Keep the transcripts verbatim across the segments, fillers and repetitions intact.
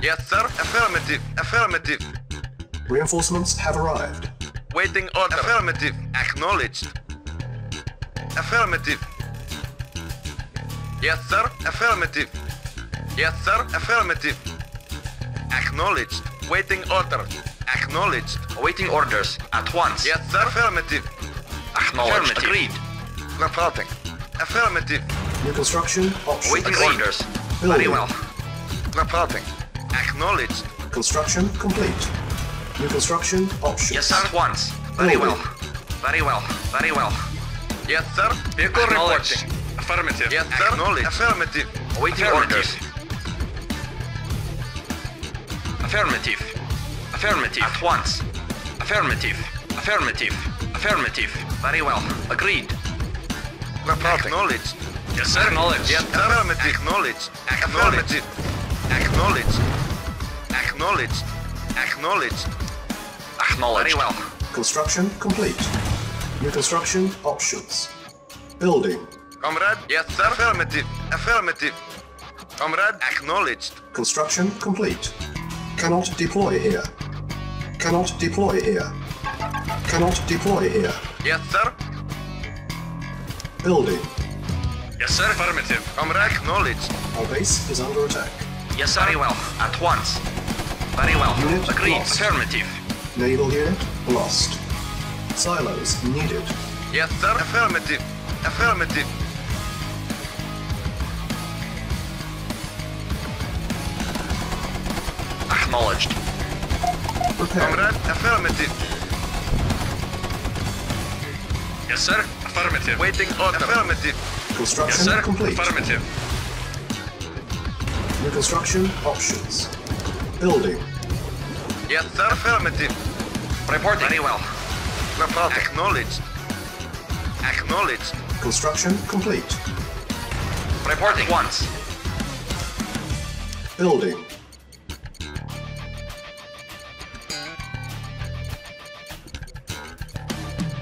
Yes, sir. Affirmative. Affirmative. Reinforcements have arrived. Waiting order. Affirmative. Acknowledged. Affirmative. Yes, sir. Affirmative. Yes, sir. Affirmative. Acknowledged. Waiting order. Acknowledged. Awaiting orders. At once. Yes, sir. Affirmative. Acknowledged. Affirmative. Agreed. Reporting. Affirmative. Reconstruction options. Waiting Agreed. Orders. Building. Very well. Reporting. Acknowledged. Construction complete. Reconstruction options. Yes, sir. At once. Very Building. Well. Very well. Very well. Yes, sir. Vehicle reporting. Affirmative. Yes, sir. Acknowledged. Affirmative. Awaiting orders. Affirmative. Affirmative. At once. Affirmative. Affirmative. Affirmative. Very well. Agreed. Reporting. Acknowledged. Yes, sir. Acknowledged. Yes, sir. Affirmative. Acknowledged. Affirmative. Acknowledged. Acknowledged. Acknowledged. Acknowledged. Very well. Construction complete. Reconstruction options. Building. Comrade. Yes, sir. Affirmative. Affirmative. Comrade. Acknowledged. Construction complete. Cannot deploy here. Cannot deploy here. Cannot deploy here. Yes, sir. Building. Yes, sir. Affirmative. Comrade. Acknowledged. Our base is under attack. Yes, sir. Very well. At once. Very well. Unit Agreed. Lost. Affirmative. Naval unit lost. Silos needed. Yes, sir. Affirmative. Affirmative. Acknowledged. Prepared. Comrade. Affirmative. Yes, sir. Affirmative. Waiting order. Affirmative. Construction yes, sir. Complete. Affirmative. Reconstruction options. Building. Yes, sir. Affirmative. Reporting. Very well. Reporting. Acknowledged. Acknowledged. Construction complete. Reporting. At once. Building.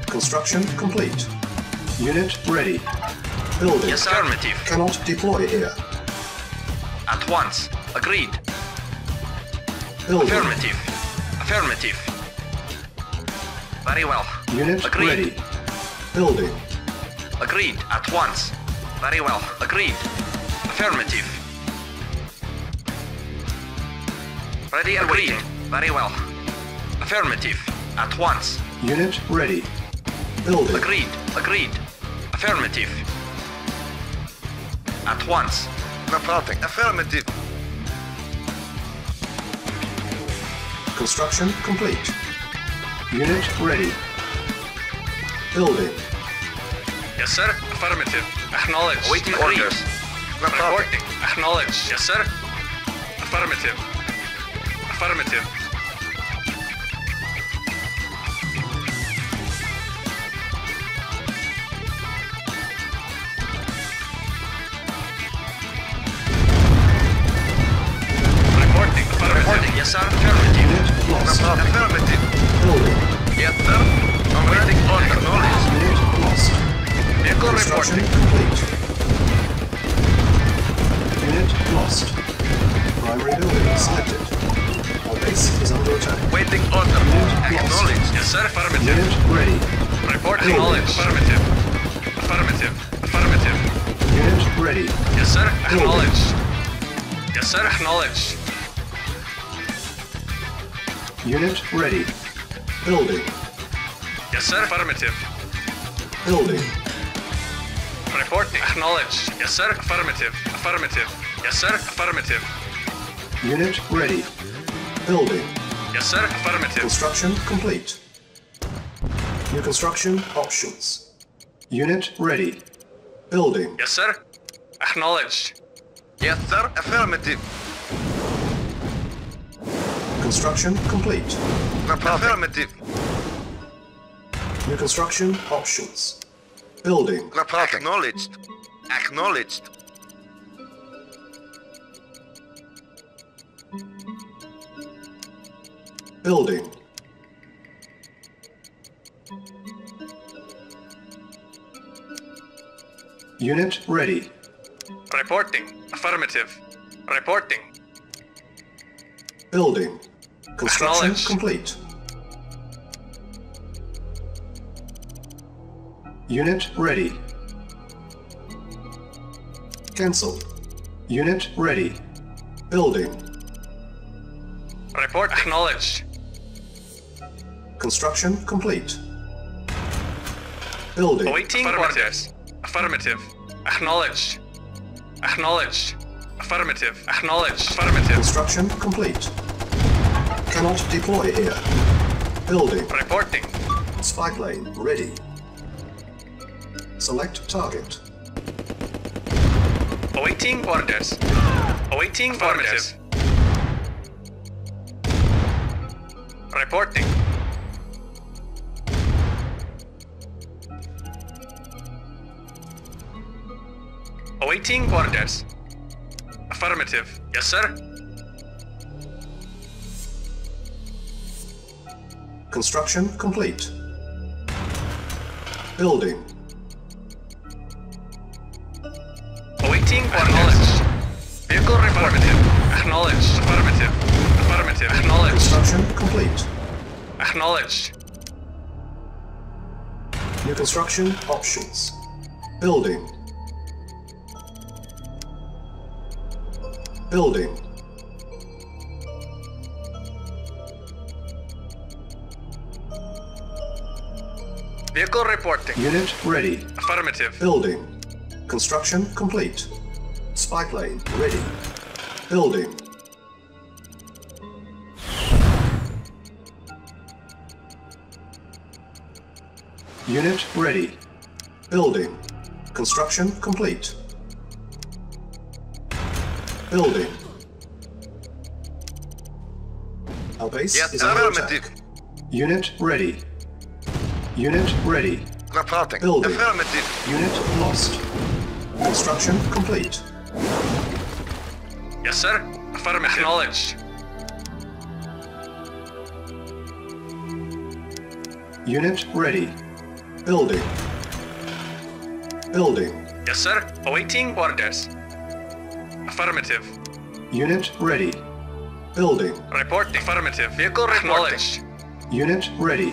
Construction complete. Unit ready. Building. Yes, affirmative. Cannot deploy here. At once. Agreed. Building. Affirmative. Affirmative. Very well. Unit Agreed. Ready. Building. Agreed. At once. Very well. Agreed. Affirmative. Ready and Agreed. Waiting. Very well. Affirmative. At once. Unit ready. Building. Agreed. Agreed. Affirmative. At once. Reporting. Affirmative. Construction complete. Unit ready. Building. Yes, sir. Affirmative. Acknowledged. Waiting orders. Reporting. Acknowledged. Yes, sir. Affirmative. Affirmative. Reporting. Affirmative. Reporting. Yes, sir. Affirmative. Lost. Affirmative. Building. Yes, sir. I'm waiting on the knowledge. Lost. Vehicle reporting. Complete. Unit lost. Primary building selected. Our base is under attack. Waiting order. Acknowledged. Yes, sir. Affirmative. Unit ready. Reporting knowledge. Affirmative. Affirmative. Affirmative. Unit ready. Yes, sir. Acknowledged. Yes, sir. Acknowledged. Unit ready. Building. Yes, sir. Affirmative. Building. Reporting. Acknowledged. Yes, sir. Affirmative. Affirmative. Yes, sir. Affirmative. Unit ready. Building. Yes, sir. Affirmative. Construction complete. New construction options. Unit ready. Building. Yes, sir. Acknowledged. Yes, sir. Affirmative. Construction complete. Affirmative. New construction options. Building. Acknowledged. Acknowledged. building. Unit ready. Reporting. Affirmative. Reporting. Building. Construction complete. Unit ready. Cancel. Unit ready. Building. Report acknowledged. Construction complete. Building. Awaiting orders. Affirmative. Acknowledged. Acknowledged. Affirmative. Acknowledged. Affirmative. Construction complete. Cannot deploy here. Building. Reporting. Spike lane ready. Select target. Awaiting orders. Awaiting orders. Reporting. Awaiting orders. Affirmative. Yes, sir. Construction complete. Building. Awaiting orders. Vehicle affirmative. Acknowledged. Affirmative. Affirmative. Acknowledged. Construction complete. Acknowledged. New construction options. Building. Building. Vehicle reporting. Unit ready. Affirmative. Building. Construction complete. Spike lane ready. Building. Unit ready. Building. Construction complete. Building. Our base yes, is under attack. Unit ready. Unit ready. Reporting. Building. Affirmative. Unit lost. Construction complete. Yes, sir. Affirmative. Acknowledged. Unit ready. Building. Building. Yes, sir. Awaiting orders. Affirmative. Unit ready. Building. Reporting. Affirmative. Vehicle acknowledged. Unit ready.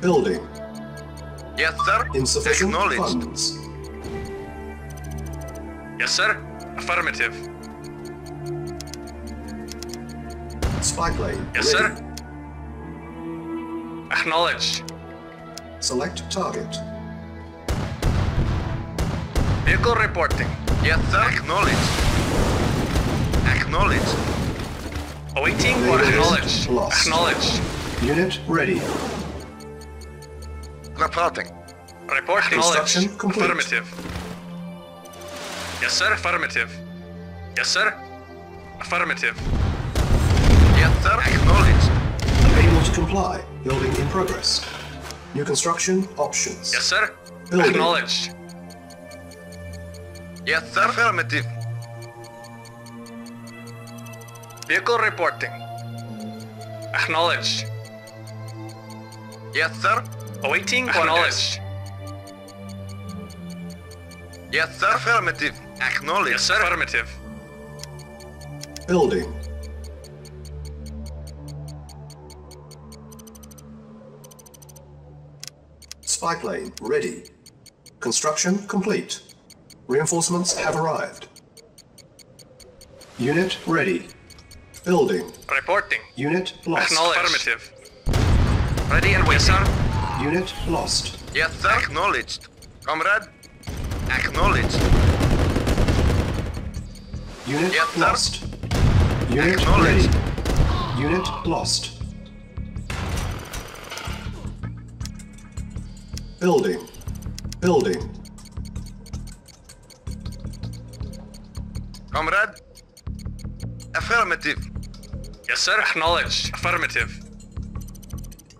Building. Yes, sir. Insufficient funds. Yes, sir. Affirmative. Spy plane. Yes, ready. Sir. Acknowledged. Select target. Vehicle reporting. Yes, sir. Acknowledged. Acknowledged. Awaiting or acknowledged. Lost. Acknowledged. Unit ready. Reporting. Report construction complete. Affirmative. Yes, sir. Affirmative. Yes, sir. Affirmative. Yes, sir. Acknowledged. Unable to comply. Building in progress. New construction options. Yes, sir. Building. Acknowledged. Yes, sir. Affirmative. Vehicle reporting. Acknowledged. Yes, sir. Awaiting orders. Yes, sir. Affirmative. Acknowledged. Yes, sir. Affirmative. Building. Spike lane ready. Construction complete. Reinforcements have arrived. Unit ready. Building. Reporting. Unit lost. Acknowledged. Affirmative. Ready and waiting. Yes, sir. Unit lost. Yes, sir. Acknowledged. Comrade. Acknowledged. Unit yes, lost. Unit ready. Unit lost. Building. Building. Comrade. Affirmative. Yes, sir. Acknowledged. Affirmative.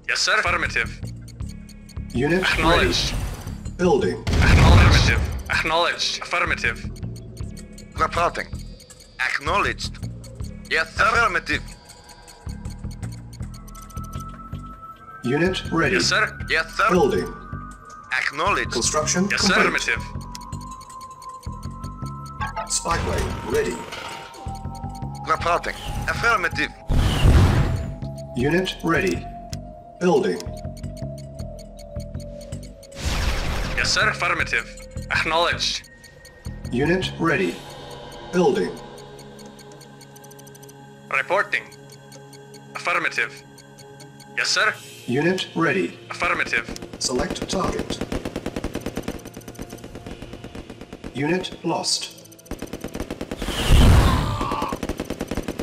Yes, sir. Affirmative. Unit acknowledged. Ready. Building. Acknowledged. Affirmative. Acknowledged. Affirmative. Reporting. Acknowledged. Yes, sir. Affirmative. Unit ready. Yes, sir. Yes, sir. Building. Acknowledged. Construction yes, complete. Affirmative. Spygway ready. Reporting. Affirmative. Unit ready. Building. Yes, sir. Affirmative. Acknowledged. Unit ready. Building. Reporting. Affirmative. Yes, sir. Unit ready. Affirmative. Select target. Unit lost.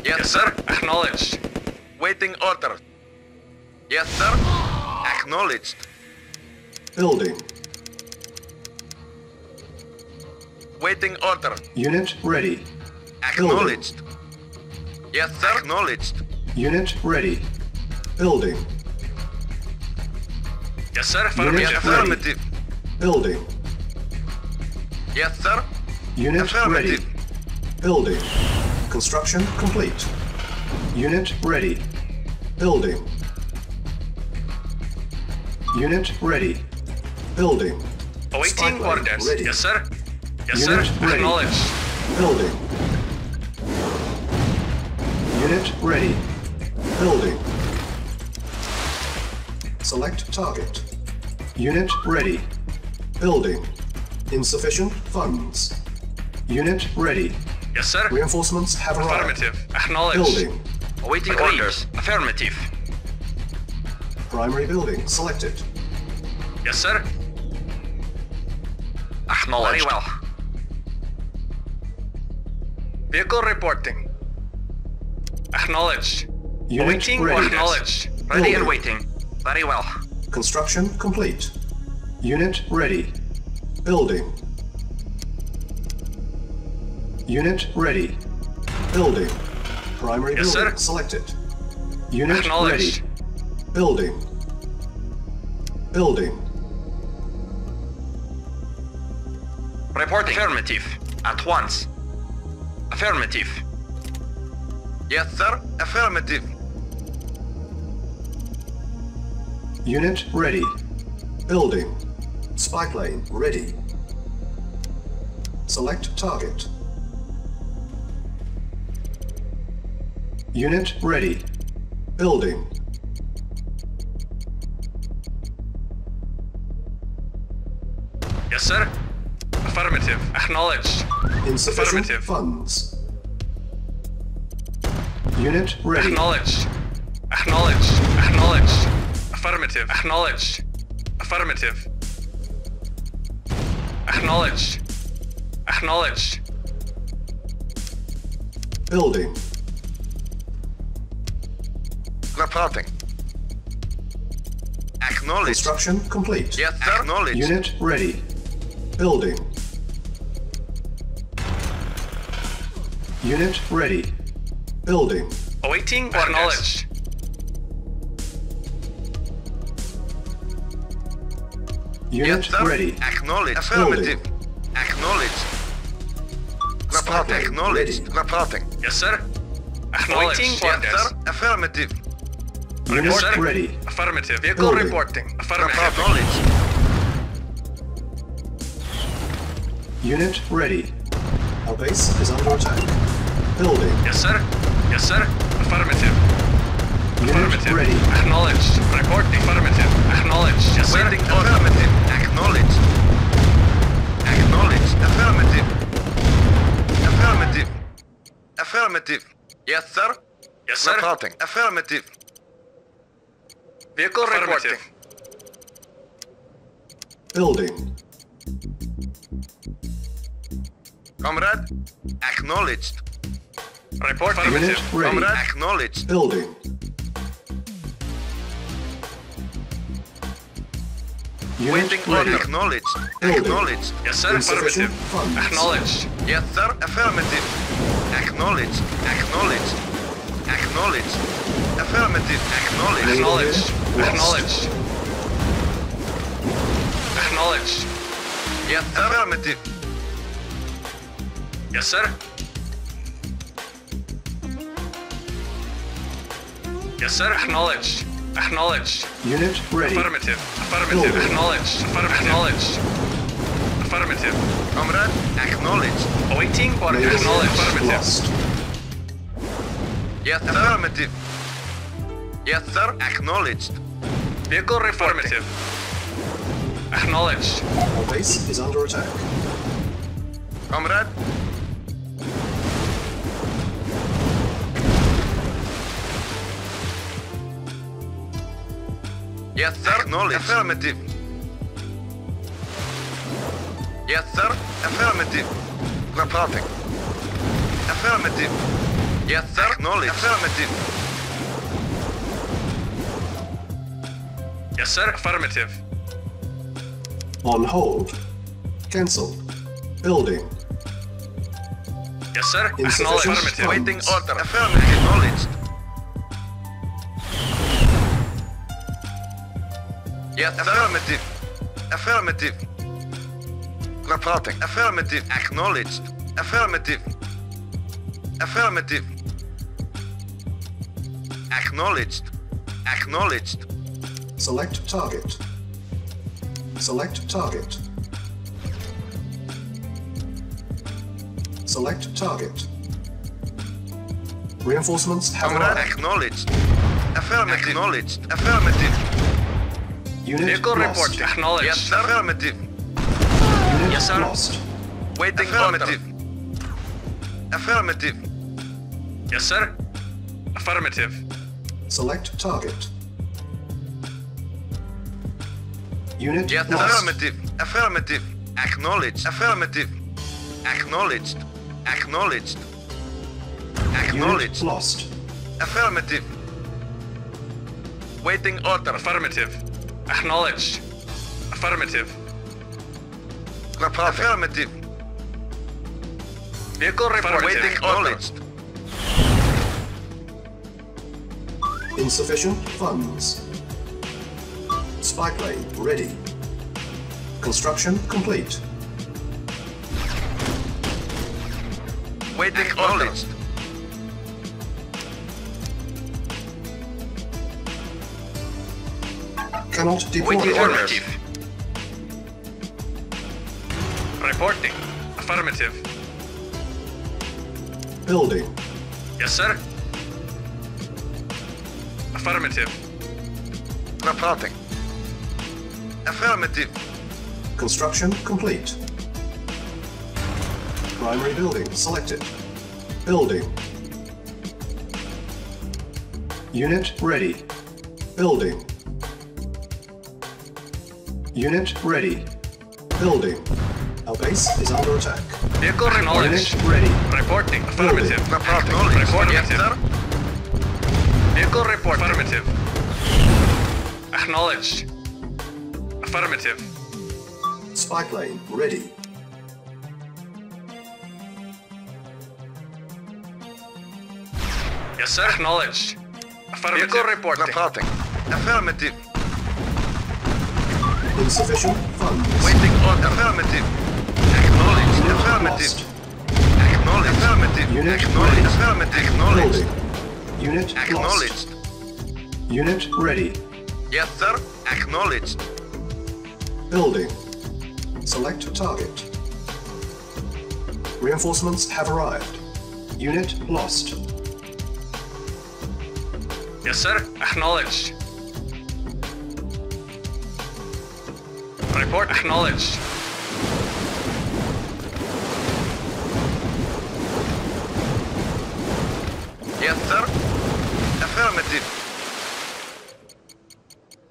Yes, yes sir. Acknowledged. Waiting order. Yes, sir. Acknowledged. Building. Waiting order. Unit ready. Acknowledged. Building. Yes, sir. Acknowledged. Unit ready. Building. Yes, sir. Affirmative. Affirmative. Building. Yes, sir. Unit ready. Building. Construction complete. Unit ready. Building. Unit ready. Building. Awaiting orders. Ready. Yes, sir. Yes, Unit sir. Ready. Acknowledged. Building. Unit ready. Building. Select target. Unit ready. Building. Insufficient funds. Unit ready. Yes, sir. Reinforcements have arrived. Affirmative. Acknowledged. Building. Awaiting Agreed. Orders. Affirmative. Primary building selected. Yes, sir. Acknowledged. Very well. Vehicle reporting. Acknowledged. Unit Awaiting ready. Acknowledged. Ready building. And waiting. Very well. Construction complete. Unit ready. Building. Unit ready. Building. Primary yes, building sir. Selected. Unit ready. Building. Building. Reporting. Affirmative. At once. Affirmative. Yes, sir. Affirmative. Unit ready. Building. Spike lane ready. Select target. Unit ready. Building. Yes, sir. Affirmative. Acknowledged. Insufficient Affirmative. Funds. Unit ready. Acknowledged. Acknowledged. Acknowledged. Affirmative. Acknowledged. Affirmative. Acknowledged. Acknowledged. Building. Reporting. Acknowledged. Construction complete. Yes, sir. Acknowledged. Unit ready. Building. Unit ready. Building. Awaiting orders. Acknowledged. Unit yes, ready. Acknowledged. Affirmative. Building. Acknowledged. Reporting. Acknowledged. Reporting. Yes, sir. Acknowledged. Yes, sir. Affirmative. Unit Report, ready. Affirmative. Vehicle Building. Reporting. Affirmative. Acknowledged. Unit ready. Our base is under attack. Building. Yes, sir. Yes, sir. Affirmative. Affirmative. Ready. Acknowledged. Report. Affirmative. Acknowledged. Yes, sir. Waiting order. Affirmative. Acknowledged. Acknowledged. Affirmative. Affirmative. Affirmative. Yes, sir. Yes, sir. Reporting. Affirmative. Vehicle reporting. Building. Comrade. Acknowledged. Report. Affirmative. Ready. Comrade. Acknowledged. Building. Unit Waiting order. Acknowledged. Building. Acknowledged. Yes, sir. Affirmative. Funds. Acknowledged. Yes, sir. Affirmative. Acknowledged. Acknowledged. Acknowledged. Affirmative. Acknowledged. Acknowledged. Acknowledged. Acknowledged. Yes, sir. Affirmative. Yes, sir. Yes, sir. Acknowledged. Acknowledged. Unit ready. Affirmative. Affirmative. Over. Acknowledged. Acknowledged. Affirmative. Comrade, acknowledged. Awaiting or acknowledged. Affirmative. Lost. Yes, sir. Affirmative. Yes, sir. Acknowledged. Vehicle reformative. Acknowledged. Our base is under attack. Comrade. Yes, sir. Affirmative. Yes, sir. Affirmative. Perfect. Affirmative. Yes, sir. Acknowledge. Affirmative. Yes, sir. Affirmative. On hold. Cancel. Building. Yes, sir. Acknowledge. Affirmative. Waiting order. Affirmative. Acknowledged. Yes, affirmative. Affirmative. Reporting. Affirmative. Acknowledged. Affirmative. Affirmative. Acknowledged. Acknowledged. Select target. Select target. Select target. Reinforcements have arrived. Acknowledged. Affirmative. Acknowledged. Affirmative. Vehicle report acknowledged. Yes, sir. Affirmative. Unit yes, sir. Lost. Waiting affirmative. Order. Affirmative. Yes, sir. Affirmative. Select target. Unit yes, lost. Affirmative. Affirmative. Acknowledged. Affirmative. Acknowledged. Acknowledged. Acknowledged. Unit lost. Affirmative. Waiting order. Affirmative. Acknowledged. Affirmative. Report. Affirmative. Vehicle report. Waiting acknowledged. Insufficient funds. Spy plane ready. Construction complete. Waiting acknowledged. Cannot deploy orders. Reporting. Affirmative. Building. Yes, sir. Affirmative. Reporting. Affirmative. Construction complete. Primary building selected. Building. Unit ready. Building. Unit ready. Building. Our base is under attack. Vehicle acknowledged. Unit ready. Reporting. Affirmative. Reporting. Reporting. Yes, sir. Vehicle report. Affirmative. Acknowledged. Affirmative. Spy plane ready. Yes, sir. Acknowledged. Affirmative. Vehicle report. Reporting. Affirmative. Insufficient funds. Waiting order. Affirmative. Acknowledged. Affirmative. Acknowledged. Affirmative. Unit acknowledged. Affirmative. Acknowledged. Unit acknowledged. Lost. Unit ready. Yes, sir. Acknowledged. Building. Select target. Reinforcements have arrived. Unit lost. Yes, sir. Acknowledged. Report acknowledged. Yes, sir. Affirmative.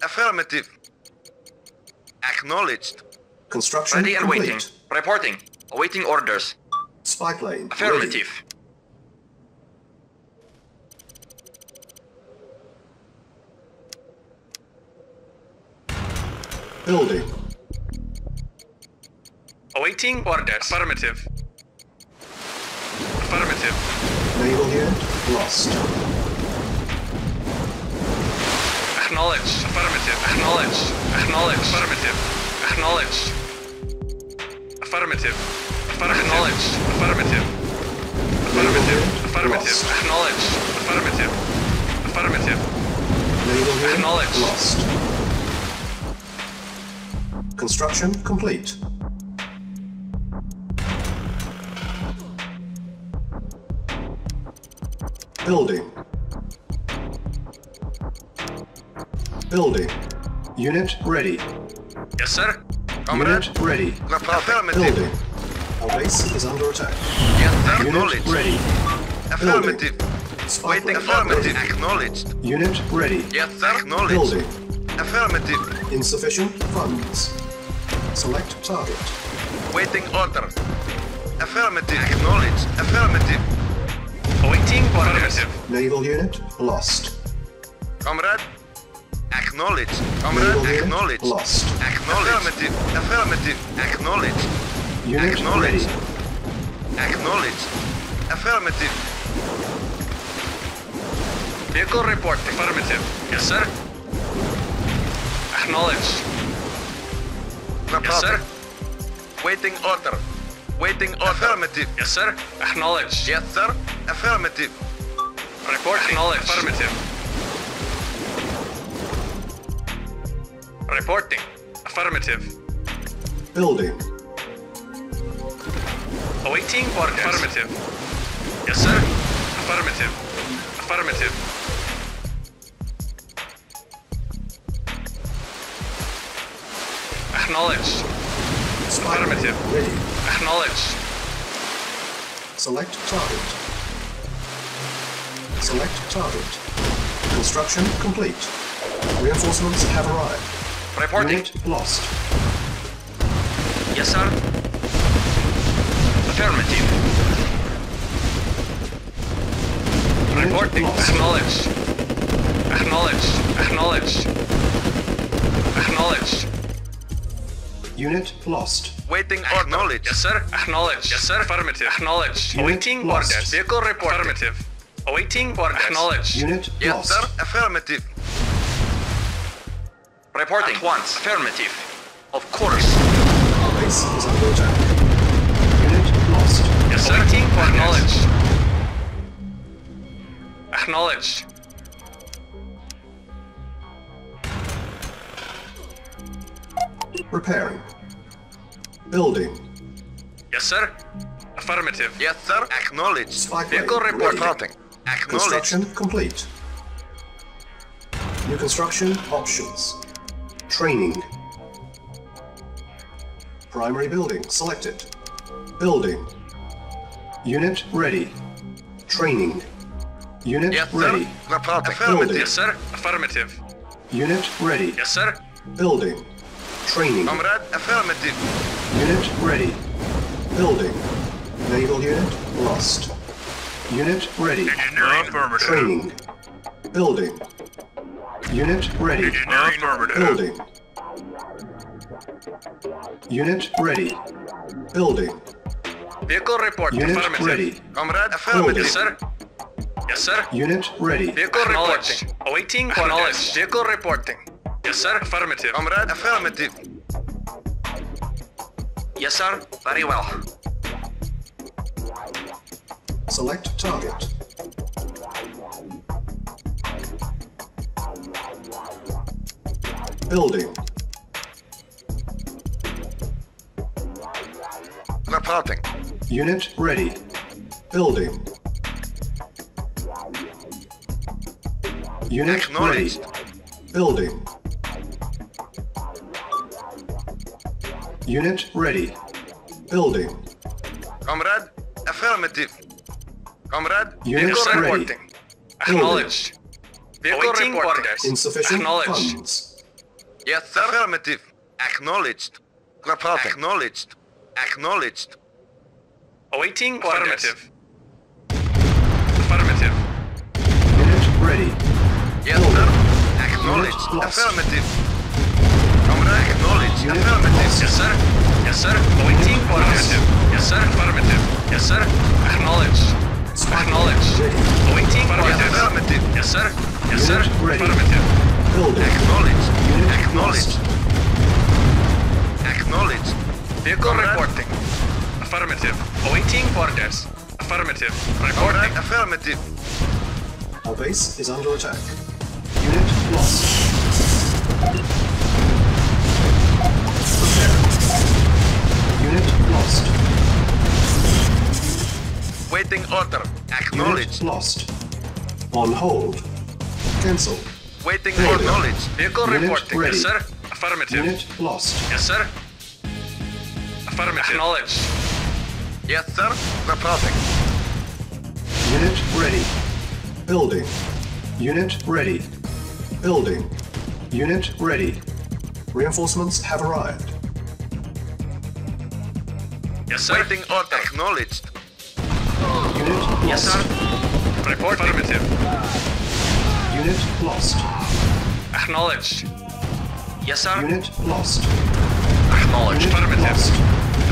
Affirmative. Acknowledged. Construction ready and complete. Waiting. Reporting. Awaiting orders. Spy plane. Affirmative. Ready. Building. Awaiting orders. Affirmative. Affirmative. Naval unit lost. Acknowledged. Affirmative. Acknowledged. Acknowledged. Affirmative. Acknowledged. Affirmative. Acknowledged. Affirmative. Affirmative. Affirmative. Acknowledged. Affirmative. Affirmative. Naval unit Acknowledged. Lost. Construction complete. Building. Building. Unit ready. Yes, sir. Comrade. Unit ready. Affirmative. Building. Our base is under attack. Yes, sir. Unit ready. Affirmative. Waiting. Affirmative. Ready. Acknowledged. Unit ready. Yes, sir. Acknowledged. Building. Affirmative. Insufficient funds. Select target. Waiting order. Affirmative. Acknowledged. Affirmative. Waiting orders. Naval unit lost. Comrade. Acknowledge. Comrade, acknowledge. Lost. Acknowledge. Affirmative. Affirmative. Acknowledge. Unit acknowledge. Ready. Acknowledge. Affirmative. Vehicle report. Affirmative. Yes, sir. Acknowledge. Yes, sir. Waiting order. Waiting order. Affirmative. Yes, sir. Acknowledge. Yes, sir. Affirmative. Report. Acknowledge. Affirmative. Reporting. Affirmative. Building. Awaiting orders. Affirmative. Yes, sir. Affirmative. Affirmative. Acknowledge. Spy affirmative. Ready. Acknowledge. Select target. Select target. Construction complete. Reinforcements have arrived. Reporting. Unit lost. Yes, sir. Affirmative. Unit reporting. Lost. Acknowledge. Acknowledge. Acknowledge. Acknowledge. Unit lost. Waiting. Acknowledge. Yes, sir. Acknowledge. Yes, sir. Affirmative. Acknowledge. Unit awaiting lost. Orders. Vehicle report. Affirmative. Awaiting orders. Acknowledge. Unit yes, lost. Yes, sir. Affirmative. Reporting. At once. Affirmative. Of course. Our base is under attack. Unit lost. Yes, sir. Acknowledged. Acknowledged. Repairing. Building. Yes, sir. Affirmative. Yes, sir. Acknowledged. Spy vehicle reporting. Acknowledged. Construction complete. New construction options. Training. Primary building selected. Building. Unit ready. Training. Unit yes, ready. Sir. Affirmative. Building. Yes, sir. Affirmative. Unit ready. Yes, sir. Building. Training. Comrade. Affirmative. Unit ready. Building. Naval unit lost. Unit ready. Engineering. Training. Building. Unit ready. Engineering. Building. Unit ready. Building. Vehicle report. Unit affirmative. Ready. Comrade. Affirmative. Yes, sir. Yes, sir. Unit ready. Vehicle reporting. Awaiting orders. Vehicle reporting. Yes, sir. Affirmative. Comrade. Affirmative. Yes, sir. Very well. Select target. Building. Reporting. Unit ready. Building. Unit ready. Building. Unit ready. Building. Comrade. Affirmative. Comrade. Unit ready. Reporting. Acknowledged. Awaiting orders. Insufficient funds. Yes, sir. Affirmative. Acknowledged. Reporting. Acknowledged. Acknowledged. Awaiting affirmative. Orders. Affirmative. Unit ready. Yes, building. Sir. Acknowledged. Affirmative. Comrade. Acknowledged. Unit affirmative. Lost. Yes, sir. Yes, sir. Awaiting orders. Yes, sir. Affirmative. Yes, sir. Acknowledged. Spot acknowledged. Ready. Awaiting orders. Affirmative. Yes, sir. Yes, unit sir. Ready. Affirmative. Building. Acknowledged. Unit acknowledged. Lost. Acknowledged. Vehicle comrade. Reporting. Affirmative. Awaiting orders. Affirmative. Reporting. Comrade. Affirmative. Our base is under attack. Unit lost. Unit lost. Waiting order. Acknowledged. Unit lost. On hold. Cancel. Waiting order. Acknowledged. Vehicle Unit reporting. Ready. Yes, sir. Affirmative. Unit lost. Yes, sir. Affirmative. Acknowledged. Yes, sir. Reporting. Unit ready. Building. Unit ready. Building. Unit ready. Reinforcements have arrived. Yes, sir. Waiting order. Acknowledged. Unit lost. Yes, sir. Report. Affirmative. Unit lost. Acknowledged. Yes, sir. Unit lost. Acknowledged. Unit Affirmative. Lost.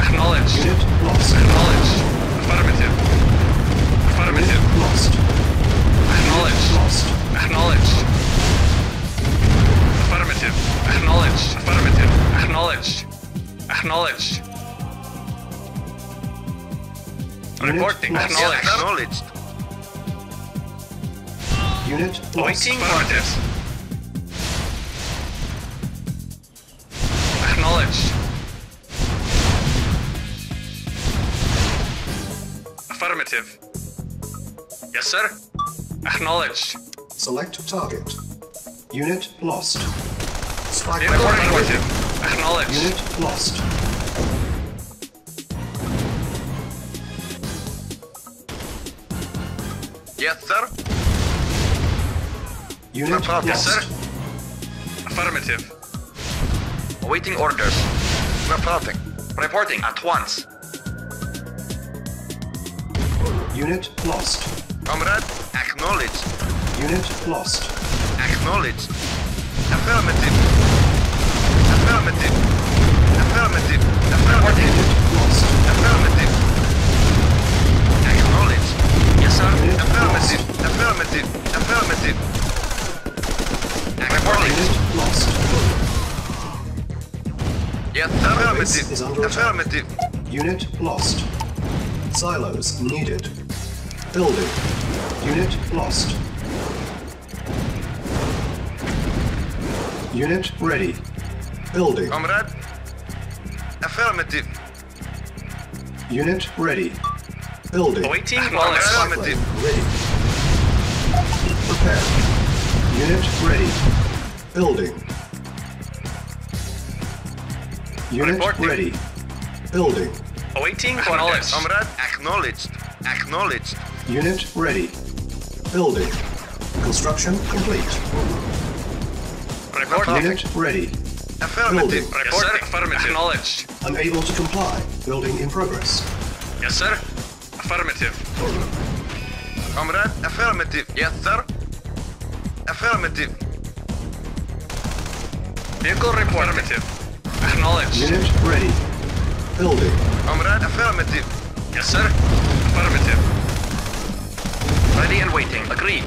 Acknowledged. Unit lost. Acknowledged. Affirmative. Affirmative. Unit lost. Acknowledged. Lost. Acknowledged. Affirmative. Acknowledged. Affirmative. Acknowledged. Acknowledged. Reporting. Acknowledged. Acknowledged. Unit lost. Affirmative. Acknowledged. Affirmative. Yes, sir. Acknowledged. Select target. Unit lost. Strike target. Acknowledged. Unit lost. Yes, sir. Unit lost. Yes, sir. Affirmative. Awaiting orders. Reporting. Reporting at once. Unit lost. Comrade, acknowledged. Unit lost. Acknowledged. Affirmative. Affirmative. Affirmative. Affirmative. Unit lost. Affirmative. Acknowledged. Yes, sir. Unit Affirmative. Lost. Affirmative. Affirmative. Affirmative. Unit lost. Yes, affirmative. Is under affirmative. Unit lost. Silos needed. Building. Unit lost. Unit ready. Building. Comrade. Affirmative. Unit ready. Building. Waiting. Affirmative. Ready. Prepare. Unit ready. Building. Unit Reporting. Ready. Building. Awaiting for knowledge. Acknowledged. Acknowledged. Unit ready. Building. Construction complete. Reporting. Unit ready. Affirmative. Building. Yes, sir. Affirmative. Acknowledged. Unable to comply. Building in progress. Yes, sir. Affirmative. Comrade. Affirmative. Yes, sir. Affirmative. Vehicle report. Affirmative. Acknowledged. Unit ready. Building. Comrade, affirmative. Yes, sir. Affirmative. Ready and waiting. Agreed.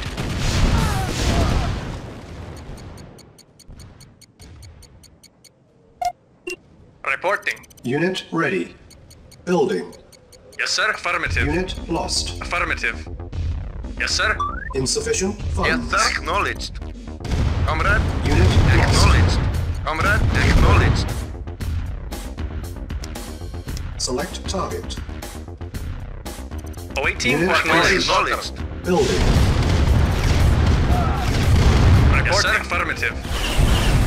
Reporting. Unit ready. Building. Yes, sir. Affirmative. Unit lost. Affirmative. Yes, sir. Insufficient funds. Yes, sir. Acknowledged. Comrade. Unit acknowledged. Comrade, acknowledged. Select target. Awaiting for acknowledged. Building. Report yes, affirmative.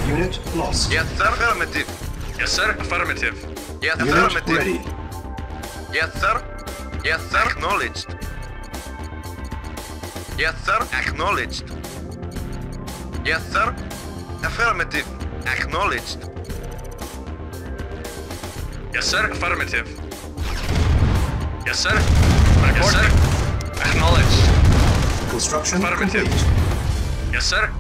Unit lost. Yes, sir. Affirmative. Yes, sir. Affirmative. Yes, Unit affirmative. Ready. Yes, sir. Yes, sir. Acknowledged. Yes, sir. Acknowledged. Yes, sir. Affirmative. Acknowledged. Yes, sir. Affirmative. Yes, sir. Report. Yes, sir. Acknowledged. Construction Affirmative. Complete. Yes, sir.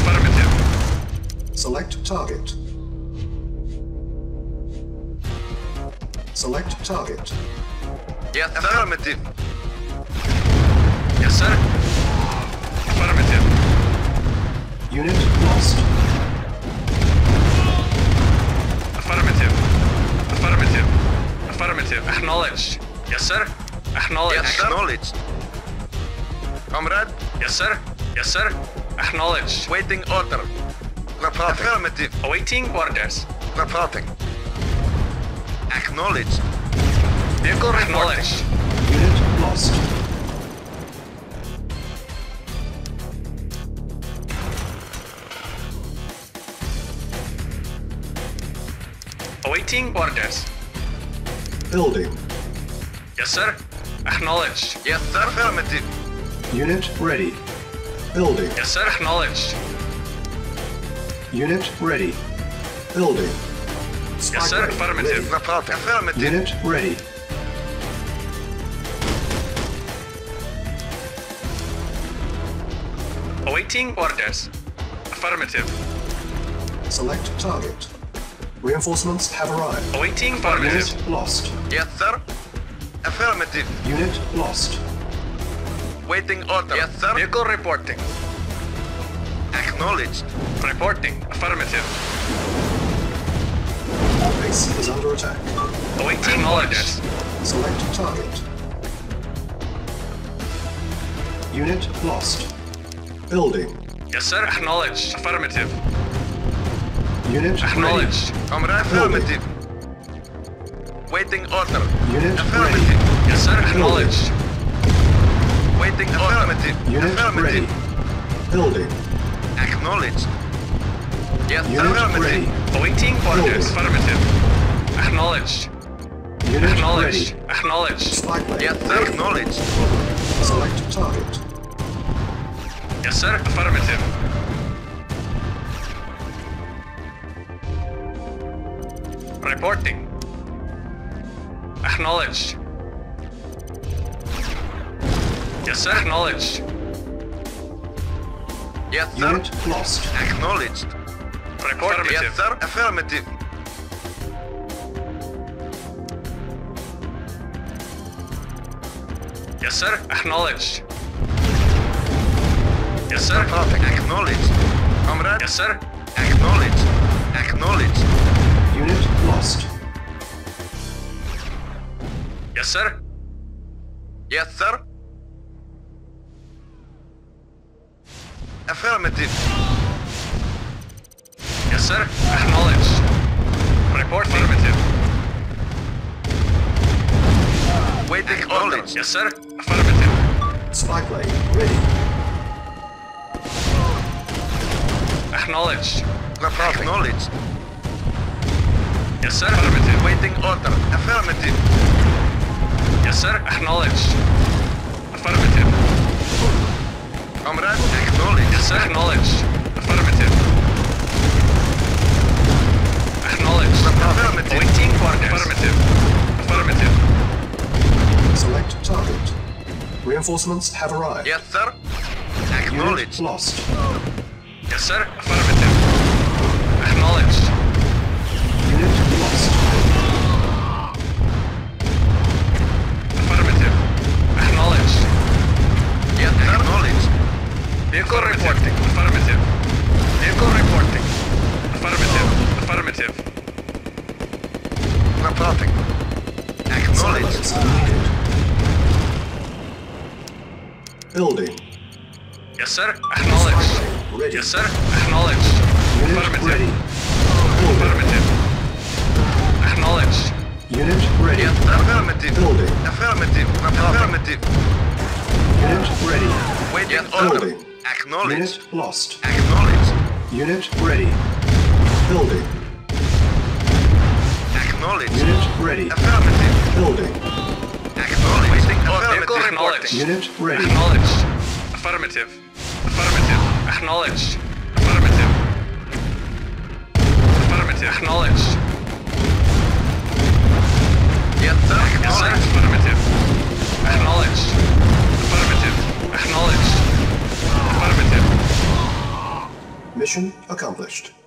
Affirmative. Select target. Select target. Yes, sir. Affirmative. Yes, sir. Affirmative. Unit lost. Affirmative. Affirmative. Affirmative. Acknowledged. Yes, sir. Acknowledged. Yes, sir. Acknowledged. Comrade. Yes, sir. Yes, sir. Acknowledge. Waiting order. Reporting. Affirmative. Awaiting orders. Reporting. Acknowledge. Vehicle acknowledge. Unit lost. Awaiting orders. Building. Yes, sir. Acknowledged. Yes, sir. Affirmative. Unit ready. Building. Yes, sir. Acknowledged. Unit ready. Building. Spike yes, sir. Affirmative. Reporting. Affirmative. Unit ready. Awaiting orders. Affirmative. Select target. Reinforcements have arrived. Awaiting affirmative. Unit lost. Yes, sir. Affirmative. Unit lost. Waiting order. Yes, sir. Vehicle reporting. Acknowledged. Reporting. Affirmative. Our base is under attack. Awaiting orders. Select target. Unit lost. Building. Yes, sir. Acknowledged. Affirmative. Unit acknowledged. I'm right. Affirmative. Waiting order. Unit affirmative. Ready. Yes, sir. Acknowledged. Waiting affirmative. Order. Unit affirmative. Ready. Building. Acknowledged. Yes, unit affirmative. Ready. Awaiting orders. Affirmative. Acknowledged. Unit acknowledged. Ready. Acknowledged. Yes, sir. Acknowledged. Select target. Yes, sir. Affirmative. Reporting. Acknowledged. Yes, sir. Acknowledged. Yes, sir. Unit lost. Acknowledged. Reporting. Yes, sir. Affirmative. Yes, sir. Acknowledged. Yes, sir. Perfect. Acknowledged. Comrade. Yes, sir. Acknowledged. Acknowledged. Unit lost. Yes, sir. Yes, sir. Affirmative. Yes, sir. Acknowledge. Report affirmative. Waiting order. Yes, sir. Affirmative. Spike leg ready. Acknowledge. Acknowledge. Yes, sir. Affirmative. Waiting order. Affirmative. Yes, sir. Acknowledged. Affirmative. Comrade, acknowledged. Yes, sir. Acknowledged. Affirmative. Acknowledged. Affirmative. Waiting orders. Affirmative. Affirmative. Select target. Reinforcements have arrived. Yes, sir. Acknowledged. Unit lost. Yes, sir. Affirmative. Acknowledged. Unit lost. Affirmative. Acknowledged. Yes, acknowledged. Vehicle reporting. Affirmative. Vehicle reporting. Affirmative. Affirmative. Reporting. Acknowledged. Building. Yes, sir. Acknowledged. Yes, sir. Acknowledged. Affirmative. Affirmative. Acknowledged. Unit ready. Yes, affirmative. Building. Affirmative. Affirmative. Unit ready. Waiting yes, order. Building. Acknowledged. Unit lost. Acknowledged. Unit ready. Building. Acknowledged. Unit ready. Affirmative. Building. Acknowledged. Waiting affirmative. Acknowledged. Unit ready. Acknowledged. Affirmative. Affirmative. Acknowledged. Affirmative. Affirmative. Acknowledged. Yes, sir. Yes, sir. Affirmative. Acknowledged. Affirmative. Acknowledged. Affirmative. Mission accomplished.